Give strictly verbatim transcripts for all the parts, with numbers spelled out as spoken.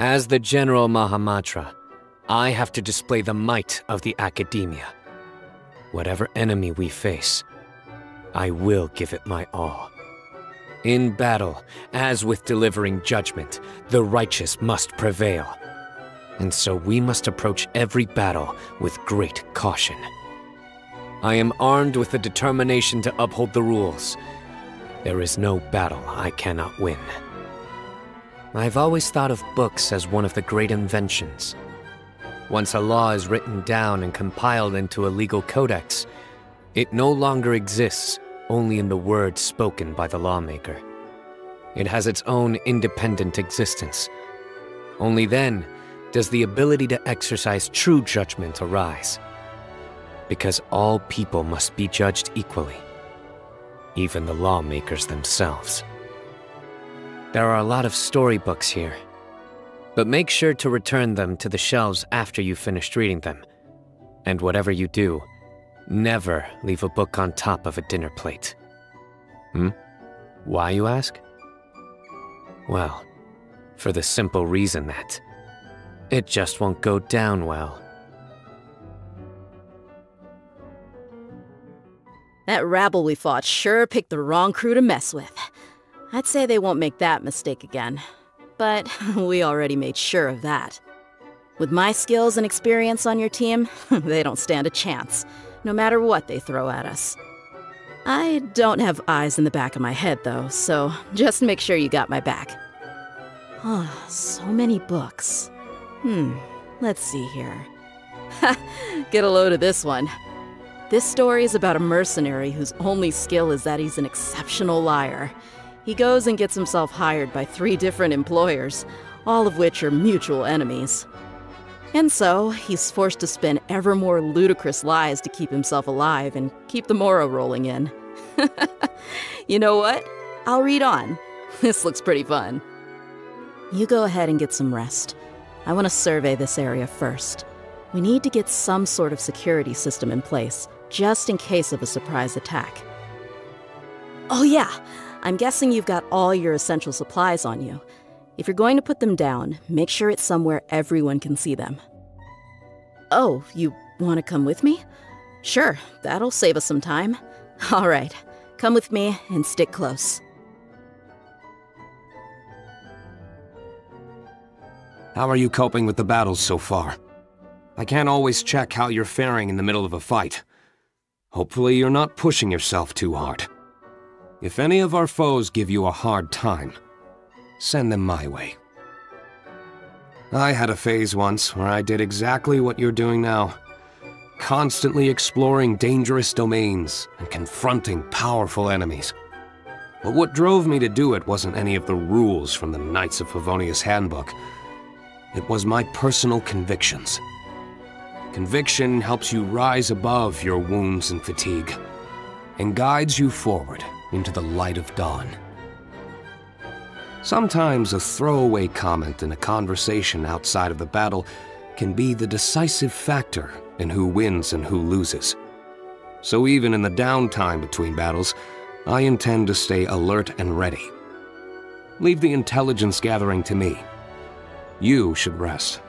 As the General Mahamatra, I have to display the might of the Academia. Whatever enemy we face, I will give it my all. In battle, as with delivering judgment, the righteous must prevail. And so we must approach every battle with great caution. I am armed with the determination to uphold the rules. There is no battle I cannot win. I've always thought of books as one of the great inventions. Once a law is written down and compiled into a legal codex, it no longer exists only in the words spoken by the lawmaker. It has its own independent existence. Only then does the ability to exercise true judgment arise. Because all people must be judged equally, even the lawmakers themselves. There are a lot of storybooks here, but make sure to return them to the shelves after you've finished reading them. And whatever you do, never leave a book on top of a dinner plate. Hmm? Why, you ask? Well, for the simple reason that it just won't go down well. That rabble we fought sure picked the wrong crew to mess with. I'd say they won't make that mistake again, but we already made sure of that. With my skills and experience on your team, they don't stand a chance, no matter what they throw at us. I don't have eyes in the back of my head, though, so just make sure you got my back. Oh, so many books. Hmm, let's see here. Get a load of this one. This story is about a mercenary whose only skill is that he's an exceptional liar. He goes and gets himself hired by three different employers, all of which are mutual enemies. And so, he's forced to spin ever more ludicrous lies to keep himself alive and keep the Mora rolling in. You know what? I'll read on. This looks pretty fun. You go ahead and get some rest. I want to survey this area first. We need to get some sort of security system in place, just in case of a surprise attack. Oh yeah, I'm guessing you've got all your essential supplies on you. If you're going to put them down, make sure it's somewhere everyone can see them. Oh, you want to come with me? Sure, that'll save us some time. All right, come with me and stick close. How are you coping with the battles so far? I can't always check how you're faring in the middle of a fight. Hopefully you're not pushing yourself too hard. If any of our foes give you a hard time, send them my way. I had a phase once where I did exactly what you're doing now. Constantly exploring dangerous domains and confronting powerful enemies. But what drove me to do it wasn't any of the rules from the Knights of Favonius handbook. It was my personal convictions. Conviction helps you rise above your wounds and fatigue, and guides you forward into the light of dawn. Sometimes a throwaway comment in a conversation outside of the battle can be the decisive factor in who wins and who loses. So even in the downtime between battles, I intend to stay alert and ready. Leave the intelligence gathering to me. You should rest.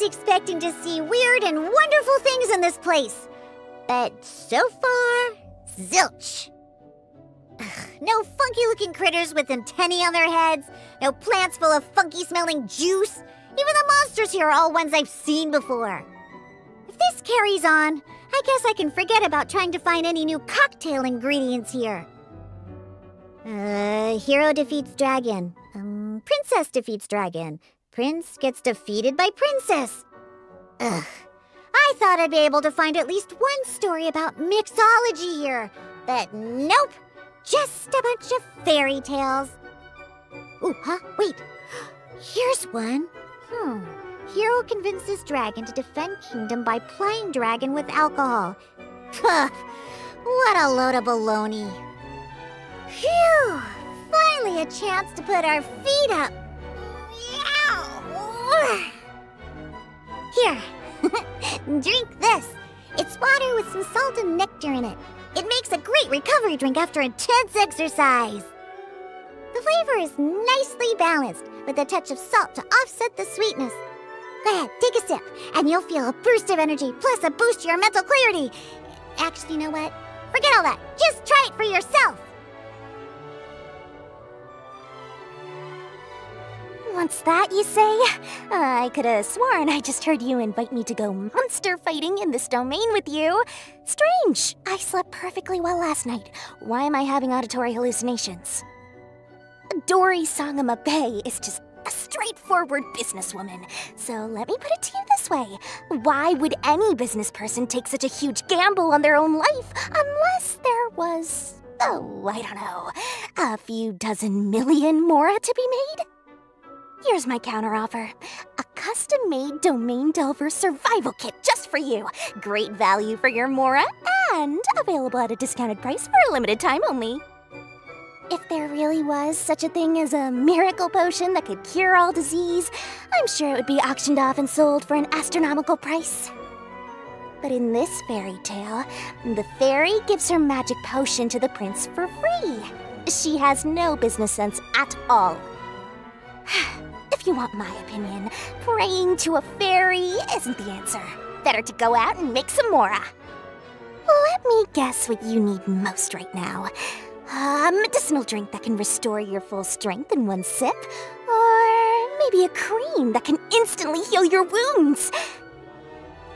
Expecting to see weird and wonderful things in this place, but so far, zilch. Ugh, no funky-looking critters with antennae on their heads, no plants full of funky-smelling juice. Even the monsters here are all ones I've seen before. If this carries on, I guess I can forget about trying to find any new cocktail ingredients here. Uh, hero defeats dragon. Um, princess defeats dragon. Prince gets defeated by princess. Ugh. I thought I'd be able to find at least one story about mixology here, but nope. Just a bunch of fairy tales. Ooh, huh? Wait. Here's one. Hmm. Hero convinces dragon to defend kingdom by plying dragon with alcohol. Puh. What a load of baloney. Phew. Finally a chance to put our feet up. Here, drink this. It's water with some salt and nectar in it. It makes a great recovery drink after intense exercise. The flavor is nicely balanced, with a touch of salt to offset the sweetness. Go ahead, take a sip, and you'll feel a burst of energy, plus a boost to your mental clarity. Actually, you know what? Forget all that. Just try it for yourself. What's that, you say? Uh, I could have sworn I just heard you invite me to go monster fighting in this domain with you. Strange. I slept perfectly well last night. Why am I having auditory hallucinations? Dori Sangamabe is just a straightforward businesswoman. So let me put it to you this way. Why would any business person take such a huge gamble on their own life unless there was, oh, I don't know, a few dozen million Mora to be made? Here's my counteroffer. A custom-made Domain Delver survival kit just for you. Great value for your Mora and available at a discounted price for a limited time only. If there really was such a thing as a miracle potion that could cure all disease, I'm sure it would be auctioned off and sold for an astronomical price. But in this fairy tale, the fairy gives her magic potion to the prince for free. She has no business sense at all. If you want my opinion, praying to a fairy isn't the answer. Better to go out and make some Mora. Let me guess what you need most right now. A medicinal drink that can restore your full strength in one sip, or maybe a cream that can instantly heal your wounds.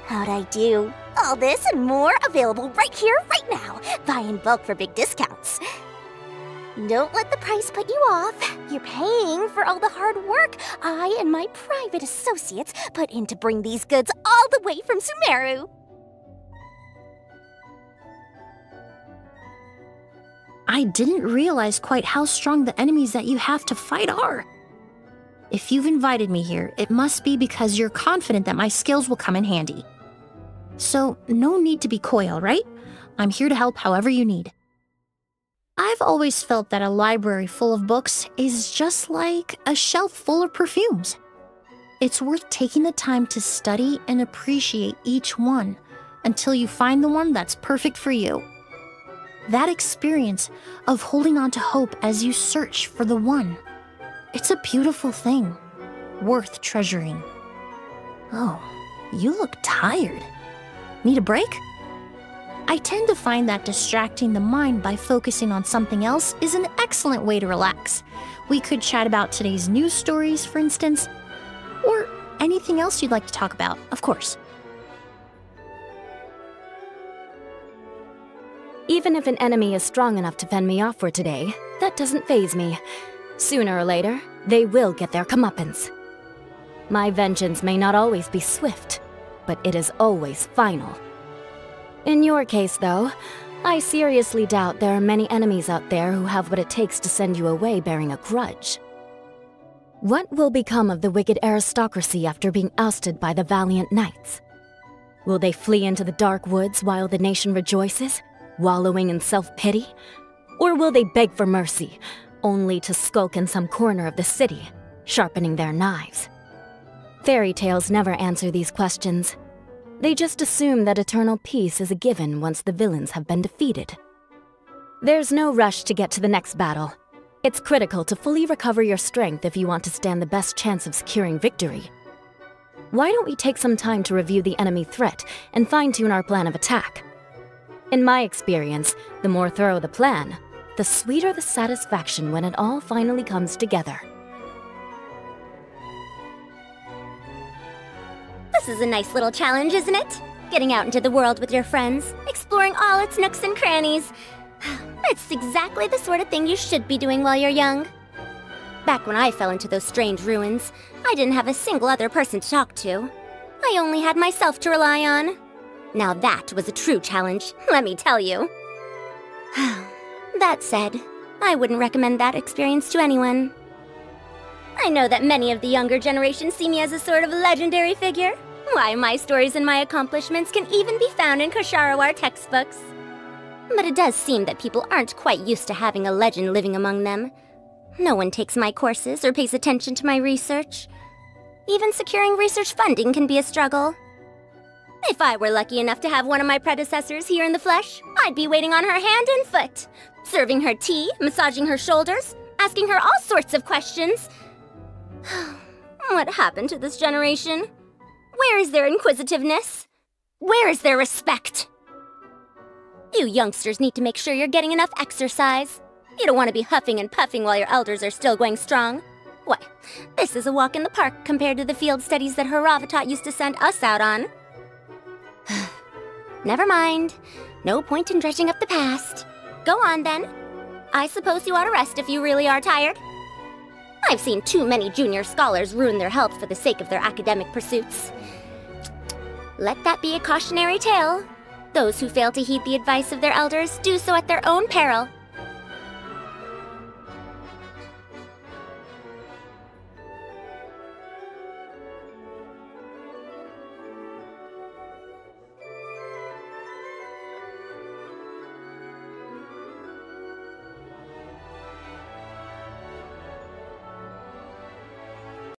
How'd I do? All this and more available right here, right now. Buy in bulk for big discounts. Don't let the price put you off. You're paying for all the hard work I and my private associates put in to bring these goods all the way from Sumeru. I didn't realize quite how strong the enemies that you have to fight are. If you've invited me here, it must be because you're confident that my skills will come in handy. So, no need to be coy, all right? I'm here to help however you need. I've always felt that a library full of books is just like a shelf full of perfumes. It's worth taking the time to study and appreciate each one until you find the one that's perfect for you. That experience of holding on to hope as you search for the one, it's a beautiful thing, worth treasuring. Oh, you look tired. Need a break? I tend to find that distracting the mind by focusing on something else is an excellent way to relax. We could chat about today's news stories, for instance, or anything else you'd like to talk about, of course. Even if an enemy is strong enough to fend me off for today, that doesn't faze me. Sooner or later, they will get their comeuppance. My vengeance may not always be swift, but it is always final. In your case, though, I seriously doubt there are many enemies out there who have what it takes to send you away bearing a grudge. What will become of the wicked aristocracy after being ousted by the valiant knights? Will they flee into the dark woods while the nation rejoices, wallowing in self-pity? Or will they beg for mercy, only to skulk in some corner of the city, sharpening their knives? Fairy tales never answer these questions. They just assume that eternal peace is a given once the villains have been defeated. There's no rush to get to the next battle. It's critical to fully recover your strength if you want to stand the best chance of securing victory. Why don't we take some time to review the enemy threat and fine-tune our plan of attack? In my experience, the more thorough the plan, the sweeter the satisfaction when it all finally comes together. This is a nice little challenge, isn't it? Getting out into the world with your friends, exploring all its nooks and crannies. It's exactly the sort of thing you should be doing while you're young. Back when I fell into those strange ruins, I didn't have a single other person to talk to. I only had myself to rely on. Now that was a true challenge, let me tell you. That said, I wouldn't recommend that experience to anyone. I know that many of the younger generation see me as a sort of legendary figure. Why, my stories and my accomplishments can even be found in Kosharuar textbooks. But it does seem that people aren't quite used to having a legend living among them. No one takes my courses or pays attention to my research. Even securing research funding can be a struggle. If I were lucky enough to have one of my predecessors here in the flesh, I'd be waiting on her hand and foot, serving her tea, massaging her shoulders, asking her all sorts of questions. What happened to this generation? Where is their inquisitiveness? Where is their respect? You youngsters need to make sure you're getting enough exercise. You don't want to be huffing and puffing while your elders are still going strong. Why, this is a walk in the park compared to the field studies that Haravatat used to send us out on. Never mind. No point in dredging up the past. Go on, then. I suppose you ought to rest if you really are tired. I've seen too many junior scholars ruin their health for the sake of their academic pursuits. Let that be a cautionary tale. Those who fail to heed the advice of their elders do so at their own peril.